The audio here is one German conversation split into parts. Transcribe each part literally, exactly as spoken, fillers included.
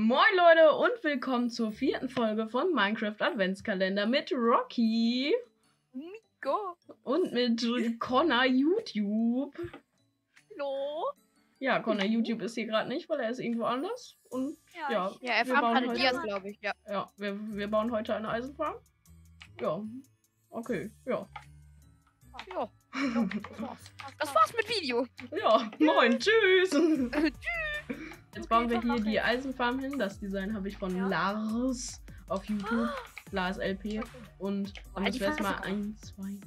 Moin Leute und willkommen zur vierten Folge von Minecraft Adventskalender mit Rocky, Miko und mit Connor YouTube. Hallo. Ja, Connor YouTube ist hier gerade nicht, weil er ist irgendwo anders. Und ja, ja, ja er verabredet Dias, glaube ich. Ja, ja wir, wir bauen heute eine Eisenfarm. Ja, okay, ja. Ja, das war's. Das war's mit Video. Ja, moin, tschüss. Tschüss. Jetzt bauen wir hier die Eisenfarm hin. Das Design habe ich von ja. Lars auf YouTube. Oh. Lars L P. Und dann müssen wir jetzt mal eins, zwei,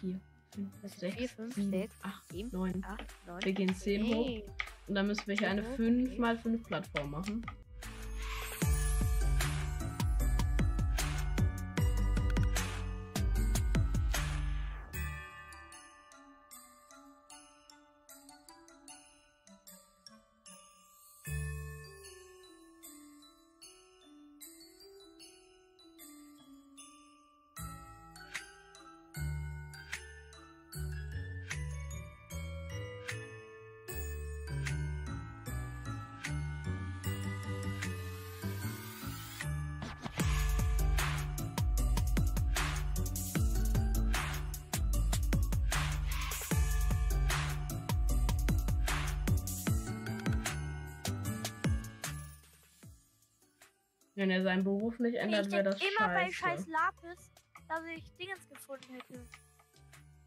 vier, fünf, sechs, sieben, acht, neun. Wir gehen zehn hoch. Und dann müssen wir hier eine fünf mal fünf Plattform machen. Wenn er seinen Beruf nicht ändert, nee, wäre das scheiße. Ich immer bei scheiß Lapis, dass ich Dingens gefunden hätte.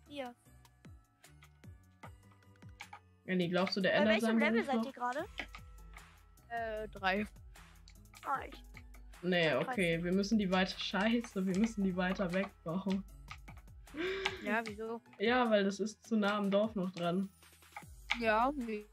Hier. Ja, nee, glaubst du, der bei ändert seinen Beruf? Bei welchem Level seid ihr gerade? Äh, drei. Ah, ich. Nee, okay, wir müssen die weiter... Scheiße, wir müssen die weiter wegbauen. Ja, wieso? Ja, weil das ist zu nah am Dorf noch dran. Ja, nee.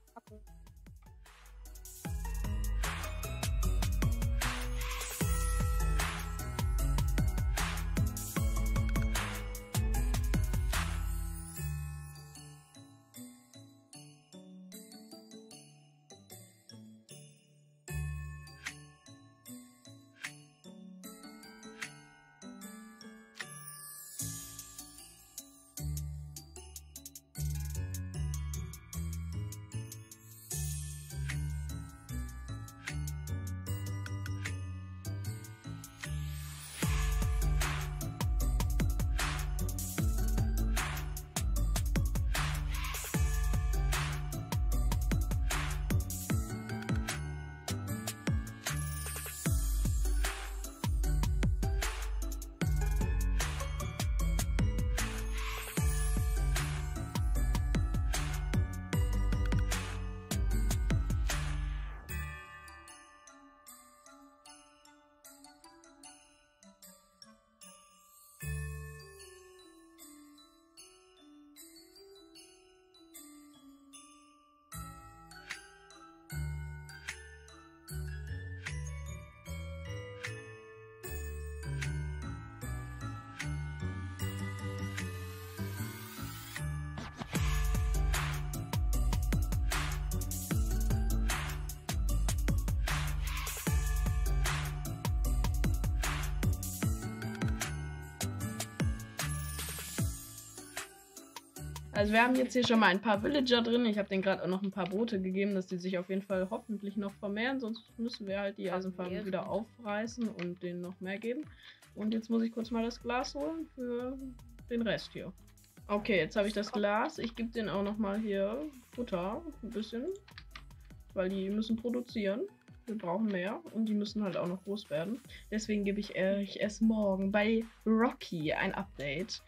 Also wir haben jetzt hier schon mal ein paar Villager drin. Ich habe denen gerade auch noch ein paar Boote gegeben, dass die sich auf jeden Fall hoffentlich noch vermehren. Sonst müssen wir halt die Eisenfarm wieder aufreißen und denen noch mehr geben. Und jetzt muss ich kurz mal das Glas holen für den Rest hier. Okay, jetzt habe ich das Glas. Ich gebe denen auch noch mal hier Butter, ein bisschen. Weil die müssen produzieren. Wir brauchen mehr und die müssen halt auch noch groß werden. Deswegen gebe ich euch erst morgen bei Rocky ein Update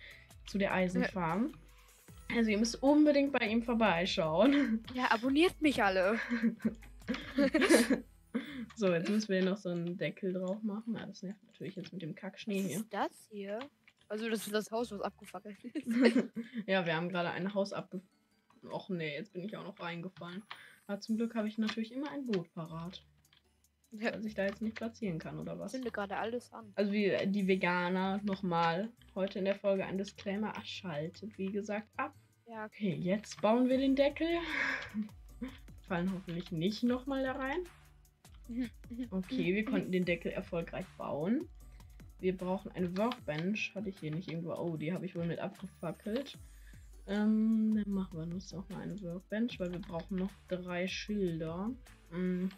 zu der Eisenfarm. Also ihr müsst unbedingt bei ihm vorbeischauen. Ja, abonniert mich alle. So, jetzt müssen wir hier noch so einen Deckel drauf machen. Ah, das nervt natürlich jetzt mit dem Kackschnee hier. Was ist das hier? Also das ist das Haus, was abgefackelt ist. Ja, wir haben gerade ein Haus abgefackelt. Och nee, jetzt bin ich auch noch reingefallen. Aber zum Glück habe ich natürlich immer ein Boot parat. Dass ich da jetzt nicht platzieren kann, oder was? Ich finde gerade alles an. Also wie die Veganer nochmal heute in der Folge ein Disclaimer, schaltet wie gesagt ab. Ja, okay. Okay, jetzt bauen wir den Deckel. Fallen hoffentlich nicht nochmal da rein. Okay, wir konnten den Deckel erfolgreich bauen. Wir brauchen eine Workbench. Hatte ich hier nicht irgendwo. Oh, die habe ich wohl mit abgefackelt. Ähm, dann machen wir uns noch mal eine Workbench, weil wir brauchen noch drei Schilder. Mhm.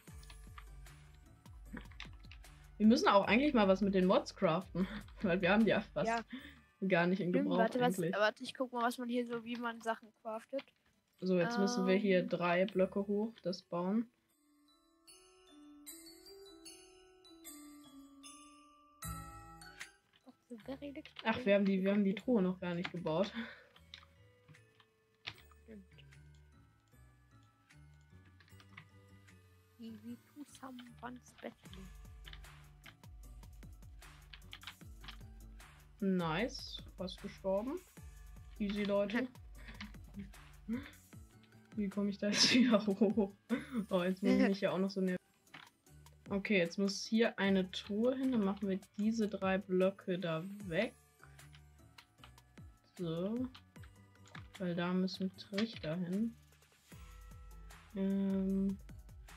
Wir müssen auch eigentlich mal was mit den Mods craften, weil wir haben die ja fast ja. gar nicht in Gebrauch. Warte, was, warte, ich guck mal, was man hier so, wie man Sachen craftet. So, jetzt ähm. müssen wir hier drei Blöcke hoch, das bauen. Ach, wir haben die, wir haben die Truhe noch gar nicht gebaut. Nice, fast gestorben. Easy, Leute. Wie komme ich da jetzt wieder hoch? Oh, jetzt muss ich mich ja auch noch so nervös. Okay, jetzt muss hier eine Truhe hin. Dann machen wir diese drei Blöcke da weg. So. Weil da müssen Trichter hin. Ähm,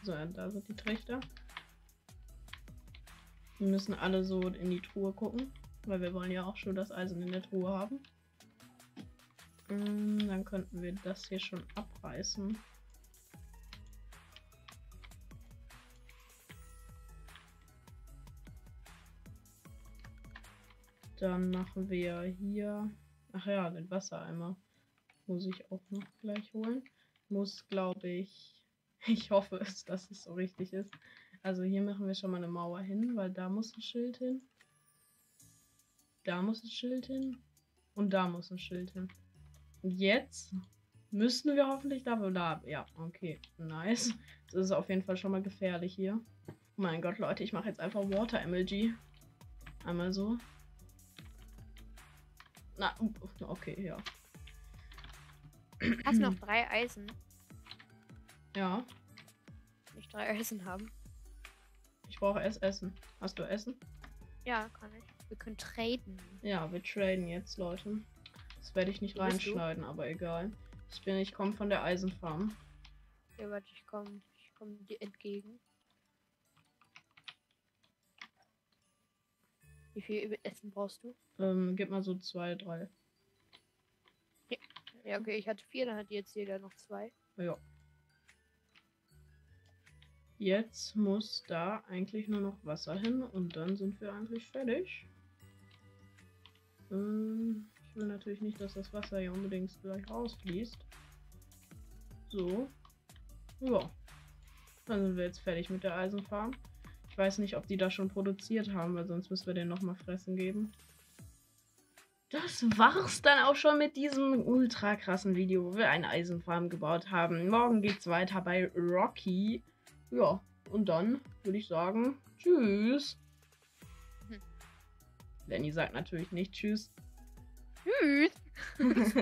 so, da sind die Trichter. Wir müssen alle so in die Truhe gucken. Weil wir wollen ja auch schon das Eisen in der Truhe haben. Ähm, dann könnten wir das hier schon abreißen. Dann machen wir hier, ach ja, den Wassereimer muss ich auch noch gleich holen. Muss, glaube ich, ich hoffe es, dass es so richtig ist. Also hier machen wir schon mal eine Mauer hin, weil da muss ein Schild hin. Da muss ein Schild hin. Und da muss ein Schild hin. Und jetzt müssen wir hoffentlich da, da, ja, okay, nice. Das ist auf jeden Fall schon mal gefährlich hier. Mein Gott, Leute, ich mache jetzt einfach Water-Emoji. Einmal so. Na, okay, ja. Hast du noch drei Eisen? Ja. Will ich drei Eisen haben? Ich brauche erst Essen. Hast du Essen? Ja, kann ich. Wir können traden. Ja, wir traden jetzt, Leute. Das werde ich nicht reinschneiden, aber egal. Ich bin, ich komme von der Eisenfarm. Ja, warte, ich komme ich komm dir entgegen. Wie viel Essen brauchst du? Ähm, gib mal so zwei, drei. Ja. Ja, okay, ich hatte vier, dann hat jetzt jeder noch zwei. Ja. Jetzt muss da eigentlich nur noch Wasser hin und dann sind wir eigentlich fertig. Ähm, ich will natürlich nicht, dass das Wasser hier unbedingt gleich rausfließt. So. Ja. Dann sind wir jetzt fertig mit der Eisenfarm. Ich weiß nicht, ob die da schon produziert haben, weil sonst müssen wir denen nochmal fressen geben. Das war's dann auch schon mit diesem ultra krassen Video, wo wir eine Eisenfarm gebaut haben. Morgen geht's weiter bei Rocky. Ja, und dann würde ich sagen, tschüss. Hm. Lenny sagt natürlich nicht tschüss. Tschüss.